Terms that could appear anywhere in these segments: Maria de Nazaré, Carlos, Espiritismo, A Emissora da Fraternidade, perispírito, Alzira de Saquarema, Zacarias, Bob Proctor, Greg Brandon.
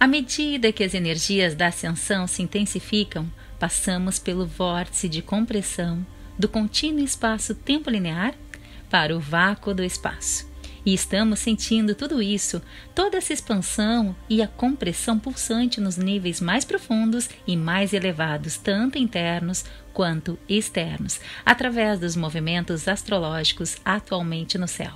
À medida que as energias da ascensão se intensificam, passamos pelo vórtice de compressão do contínuo espaço-tempo linear para o vácuo do espaço. E estamos sentindo tudo isso, toda essa expansão e a compressão pulsante nos níveis mais profundos e mais elevados, tanto internos quanto externos, através dos movimentos astrológicos atualmente no céu.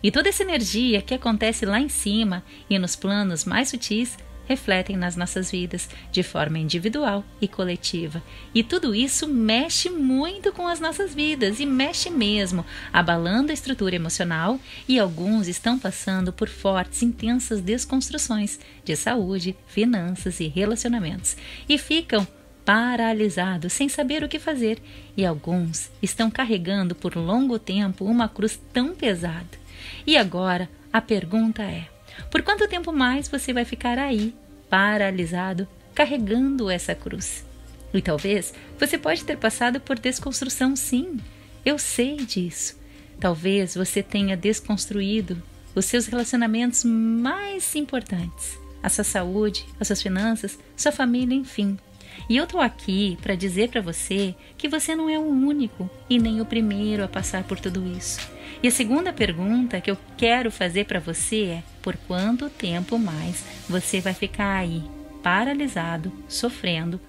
E toda essa energia que acontece lá em cima e nos planos mais sutis refletem nas nossas vidas, de forma individual e coletiva. E tudo isso mexe muito com as nossas vidas, e mexe mesmo, abalando a estrutura emocional, e alguns estão passando por fortes, intensas desconstruções de saúde, finanças e relacionamentos, e ficam paralisados, sem saber o que fazer, e alguns estão carregando por longo tempo uma cruz tão pesada. E agora, a pergunta é: por quanto tempo mais você vai ficar aí, paralisado, carregando essa cruz? E talvez você pode ter passado por desconstrução, sim. Eu sei disso. Talvez você tenha desconstruído os seus relacionamentos mais importantes, a sua saúde, as suas finanças, sua família, enfim. E eu estou aqui para dizer para você que você não é o único e nem o primeiro a passar por tudo isso. E a segunda pergunta que eu quero fazer para você é: por quanto tempo mais você vai ficar aí, paralisado, sofrendo,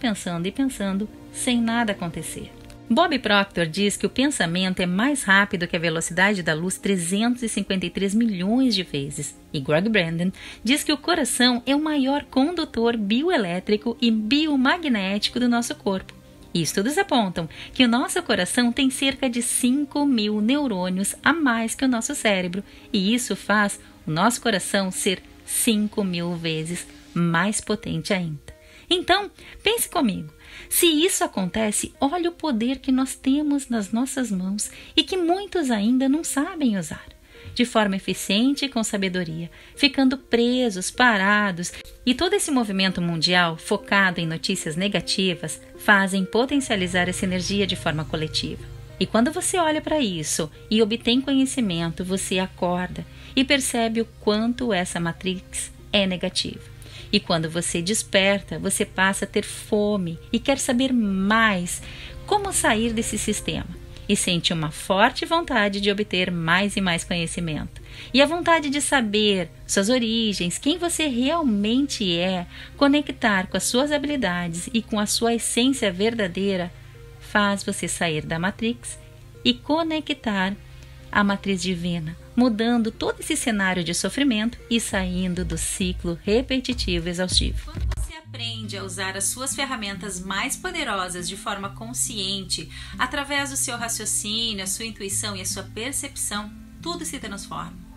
pensando, sem nada acontecer? Bob Proctor diz que o pensamento é mais rápido que a velocidade da luz 353 milhões de vezes. E Greg Brandon diz que o coração é o maior condutor bioelétrico e biomagnético do nosso corpo. E estudos apontam que o nosso coração tem cerca de 5 mil neurônios a mais que o nosso cérebro, e isso faz o nosso coração ser 5 mil vezes mais potente ainda. Então, pense comigo, se isso acontece, olha o poder que nós temos nas nossas mãos e que muitos ainda não sabem usar, de forma eficiente e com sabedoria, ficando presos, parados. E todo esse movimento mundial focado em notícias negativas fazem potencializar essa energia de forma coletiva. E quando você olha para isso e obtém conhecimento, você acorda e percebe o quanto essa matrix é negativa. E quando você desperta, você passa a ter fome e quer saber mais como sair desse sistema. E sente uma forte vontade de obter mais e mais conhecimento. E a vontade de saber suas origens, quem você realmente é, conectar com as suas habilidades e com a sua essência verdadeira, faz você sair da matrix e conectar à matriz divina, mudando todo esse cenário de sofrimento e saindo do ciclo repetitivo e exaustivo. Aprende a usar as suas ferramentas mais poderosas de forma consciente, através do seu raciocínio, a sua intuição e a sua percepção, tudo se transforma.